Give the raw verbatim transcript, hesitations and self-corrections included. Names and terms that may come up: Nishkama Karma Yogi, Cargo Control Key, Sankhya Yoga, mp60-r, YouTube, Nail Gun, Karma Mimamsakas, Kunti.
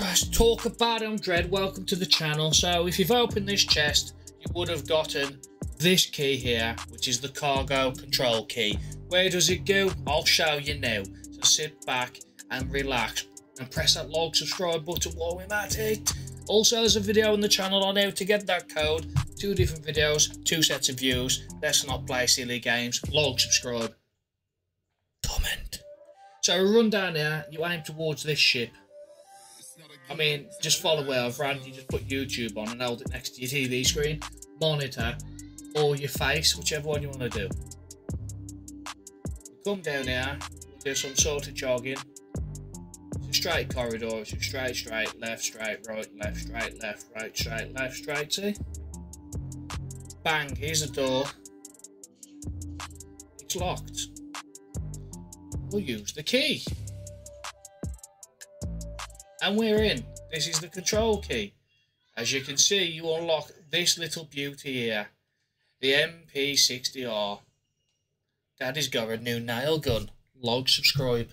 Let's talk about Undead. Welcome to the channel. So if you've opened this chest, you would have gotten this key here, which is the cargo control key. Where does it go? I'll show you now. So sit back and relax and press that like, subscribe button while we're at it. Also, there's a video on the channel on how to get that code. Two different videos, two sets of views. Let's not play silly games. Like, subscribe, comment. So run down here, you aim towards this ship. I mean, just follow where I've ran. You just put YouTube on and hold it next to your T V screen, monitor, or your face, whichever one you want to do. Come down here, do some sort of jogging. It's a straight corridor, it's a straight, straight, left, straight, right, left, straight, left, right, straight, left, straight, see? Bang, here's a door. It's locked. We'll use the key. And we're in. This is the control key. As you can see, you unlock this little beauty here, the M P sixty R. Daddy's got a new nail gun. Log, subscribe.